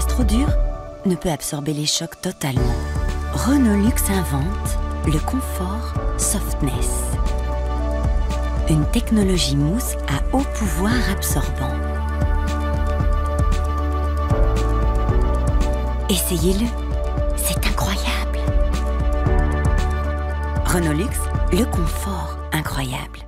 surface trop dure ne peut absorber les chocs totalement. Renolux invente le confort Softness. Une technologie mousse à haut pouvoir absorbant. Essayez-le, c'est incroyable. Renolux, le confort incroyable.